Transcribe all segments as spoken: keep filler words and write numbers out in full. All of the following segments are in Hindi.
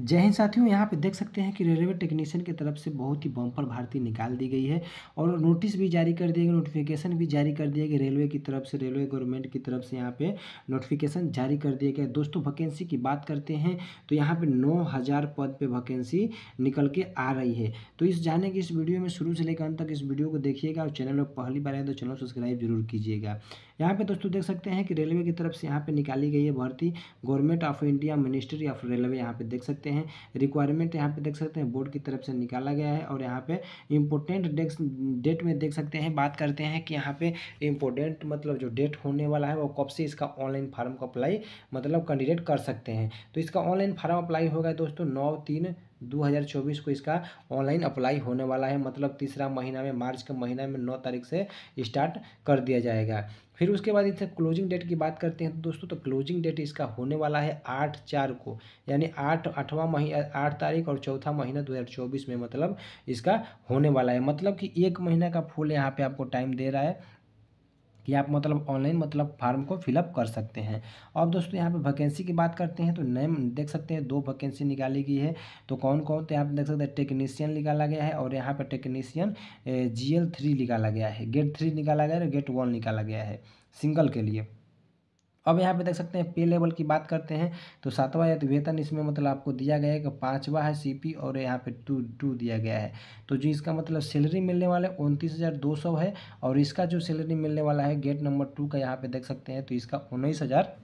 जय हिंद साथियों, यहाँ पे देख सकते हैं कि रेलवे टेक्नीशियन की तरफ से बहुत ही बम्पर भर्ती निकाल दी गई है और नोटिस भी जारी कर दिया गया, नोटिफिकेशन भी जारी कर दिया गया रेलवे की तरफ से, रेलवे गवर्नमेंट की तरफ से यहाँ पे नोटिफिकेशन जारी कर दिया गया। दोस्तों वैकेंसी की बात करते हैं तो यहाँ पे नौ हज़ार पद पर वैकेंसी निकल के आ रही है। तो इस जाने की इस वीडियो में शुरू से लेकर अंत तक इस वीडियो को देखिएगा और चैनल पर पहली बार आए तो चैनल सब्सक्राइब जरूर कीजिएगा। यहाँ पे दोस्तों देख सकते हैं कि रेलवे की तरफ से यहाँ पे निकाली गई है भर्ती, government of India ministry of railway, यहाँ पे देख सकते हैं रिक्वायरमेंट यहाँ पे देख सकते हैं बोर्ड की तरफ से निकाला गया है। और यहाँ पे इम्पोर्टेंट डेट में देख सकते हैं, बात करते हैं कि यहाँ पे इम्पोर्टेंट मतलब जो डेट होने वाला है वो कब से इसका ऑनलाइन फार्म को अप्लाई मतलब कैंडिडेट कर सकते हैं। तो इसका ऑनलाइन फार्म अप्लाई होगा दोस्तों नौ तीन दो हज़ार चौबीस को इसका ऑनलाइन अप्लाई होने वाला है, मतलब तीसरा महीना में, मार्च के महीना में नौ तारीख से स्टार्ट कर दिया जाएगा। फिर उसके बाद इससे क्लोजिंग डेट की बात करते हैं तो दोस्तों तो क्लोजिंग डेट इसका होने वाला है आठ चार को, यानी आठ आठवां महीना आठ तारीख और चौथा महीना दो हज़ार चौबीस में मतलब इसका होने वाला है। मतलब कि एक महीना का फुल यहाँ पे आपको टाइम दे रहा है कि आप मतलब ऑनलाइन मतलब फार्म को फिलअप कर सकते हैं। अब दोस्तों यहाँ पे वैकेंसी की बात करते हैं तो नए देख सकते हैं दो वैकेंसी निकाली गई है। तो कौन कौन, तो यहाँ पे देख सकते हैं टेक्नीशियन निकाला गया है और यहाँ पे टेक्नीशियन जी एल थ्री निकाला गया है, गेट थ्री निकाला गया है, गेट वन निकाला गया है सिंगल के लिए। अब यहाँ पे देख सकते हैं पे लेवल की बात करते हैं तो सातवां वेतन इसमें मतलब आपको दिया गया है कि पाँचवा है सीपी और यहाँ पे टू टू दिया गया है। तो जो इसका मतलब सैलरी मिलने वाला है उनतीस हज़ार दो सौ है और इसका जो सैलरी मिलने वाला है गेट नंबर टू का यहाँ पे देख सकते हैं तो इसका उन्नीस हज़ार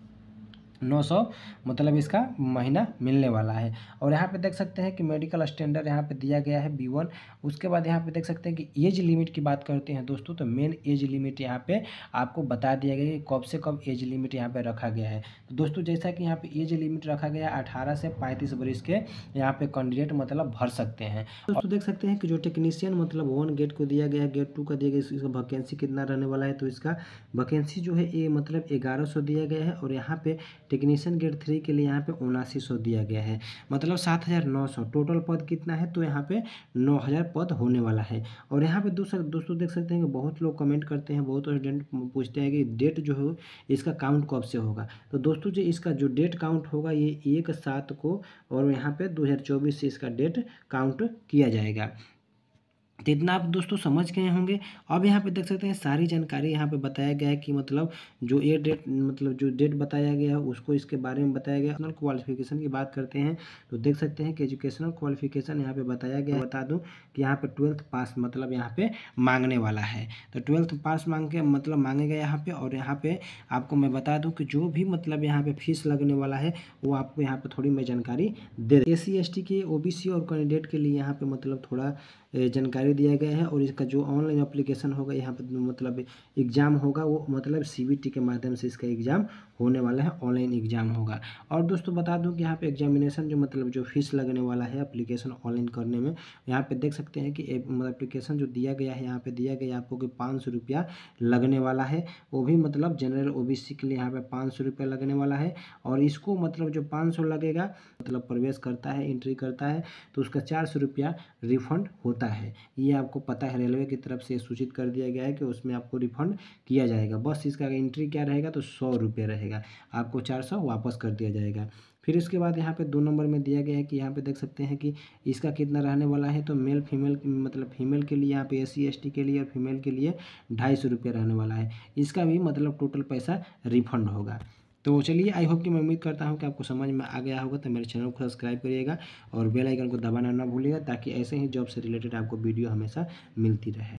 नौ सौ मतलब इसका महीना मिलने वाला है। और यहाँ पे देख सकते हैं कि मेडिकल स्टैंडर्ड यहाँ पे दिया गया है बी वन। उसके बाद यहाँ पे देख सकते हैं कि एज लिमिट की बात करते हैं दोस्तों तो मेन एज लिमिट यहाँ पे आपको बता दिया गया है कि कब से कब एज लिमिट यहाँ पे रखा गया है। तो दोस्तों जैसा कि यहाँ पे एज लिमिट रखा गया है अठारह से पैंतीस वर्ष के यहाँ पे कैंडिडेट मतलब भर सकते हैं। दोस्तों देख सकते हैं कि जो टेक्नीशियन मतलब वन गेट को दिया गया है, गेट टू का दिया गया है, इसका वैकेंसी कितना रहने वाला है तो इसका वैकेंसी जो है ये मतलब ग्यारह सौ दिया गया है और यहाँ पे टेक्नीशियन गेट थ्री के लिए यहाँ पे उनासी सौ दिया गया है मतलब सात हज़ार नौ सौ। टोटल पद कितना है तो यहाँ पे नौ हज़ार पद होने वाला है। और यहाँ पे दूसरा दोस्तों देख सकते हैं कि बहुत लोग कमेंट करते हैं, बहुत स्टूडेंट पूछते हैं कि डेट जो हो इसका काउंट कब से होगा। तो दोस्तों जो इसका जो डेट काउंट होगा ये एक सात को और यहाँ पर दो हज़ार चौबीस से इसका डेट काउंट किया जाएगा। तो इतना आप दोस्तों समझ गए होंगे। अब यहाँ पे देख सकते हैं सारी जानकारी यहाँ पे बताया गया है कि मतलब जो ये डेट मतलब जो डेट बताया गया है उसको इसके बारे में बताया गया। एजुकेशनल क्वालिफिकेशन की बात करते हैं तो देख सकते हैं कि एजुकेशनल क्वालिफिकेशन यहाँ पे बताया गया है। बता दूँ कि यहाँ पे ट्वेल्थ पास मतलब यहाँ पे मांगने वाला है तो ट्वेल्थ पास मांग के मतलब मांगेगा यहाँ पे। और यहाँ पे आपको मैं बता दूँ कि जो भी मतलब यहाँ पे फीस लगने वाला है वो आपको यहाँ पे थोड़ी मैं जानकारी दे दे। एस सी एस टी के ओ बी सी और कैंडिडेट के लिए यहाँ पे मतलब थोड़ा जानकारी दिया गया है। और इसका जो ऑनलाइन एप्लीकेशन होगा यहाँ पर मतलब एग्ज़ाम होगा वो मतलब सीबीटी के माध्यम से इसका एग्ज़ाम होने वाला है, ऑनलाइन एग्ज़ाम होगा। और दोस्तों बता दूं कि यहाँ पे एग्जामिनेशन जो मतलब जो फीस लगने वाला है एप्लीकेशन ऑनलाइन करने में यहाँ पे देख सकते हैं कि एप्लीकेशन जो दिया गया है यहाँ पे दिया गया आपको कि पाँच सौ रुपया लगने वाला है, वो भी मतलब जनरल ओ बी सी के लिए यहाँ पे पाँच सौ रुपया लगने वाला है। और इसको मतलब जो पाँच सौ लगेगा मतलब प्रवेश करता है, एंट्री करता है तो उसका चार सौ रुपया रिफंड होता है। ये आपको पता है रेलवे की तरफ से सूचित कर दिया गया है कि उसमें आपको रिफंड किया जाएगा। बस इसका एंट्री क्या रहेगा तो सौ रुपये रहेगा, आपको चार सौ वापस कर दिया जाएगा। फिर इसके बाद यहाँ पे दो नंबर में दिया गया है कि यहाँ पे देख सकते हैं कि इसका कितना रहने वाला है तो मेल फीमेल मतलब फीमेल के लिए यहाँ पे एस सी एस टी के लिए और फीमेल के लिए ढाई सौ रुपये रहने वाला है। इसका भी मतलब टोटल पैसा रिफंड होगा। तो चलिए आई होप कि मैं उम्मीद करता हूँ कि आपको समझ में आ गया होगा। तो मेरे चैनल को सब्सक्राइब करिएगा और बेल आइकन को दबाना ना भूलिएगा ताकि ऐसे ही जॉब से रिलेटेड आपको वीडियो हमेशा मिलती रहे।